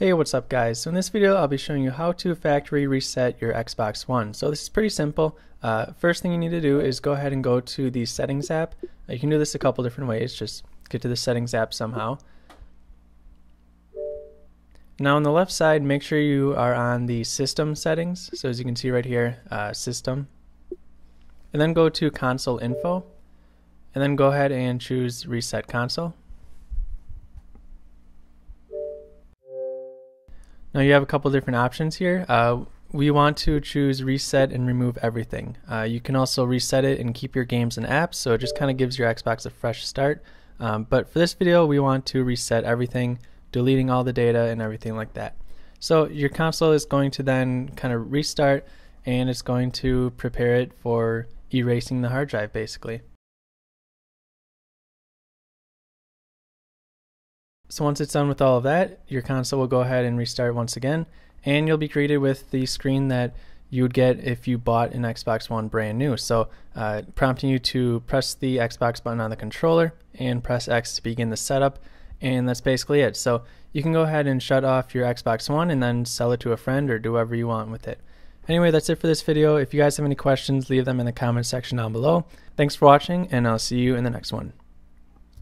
Hey, what's up guys? So in this video I'll be showing you how to factory reset your Xbox One. So this is pretty simple. First thing you need to do is go ahead and go to the settings app. You can do this a couple different ways, just get to the settings app somehow. Now on the left side, make sure you are on the system settings. So as you can see right here, system. And then go to console info. And then go ahead and choose reset console. Now you have a couple different options here. We want to choose reset and remove everything. You can also reset it and keep your games and apps, so it just kind of gives your Xbox a fresh start. But for this video, we want to reset everything, deleting all the data and everything like that. So your console is going to then kind of restart, and it's going to prepare it for erasing the hard drive basically. So once it's done with all of that, your console will go ahead and restart once again, and you'll be greeted with the screen that you would get if you bought an Xbox One brand new. So prompting you to press the Xbox button on the controller and press X to begin the setup, and that's basically it. So you can go ahead and shut off your Xbox One and then sell it to a friend or do whatever you want with it. Anyway, that's it for this video. If you guys have any questions, leave them in the comment section down below. Thanks for watching, and I'll see you in the next one.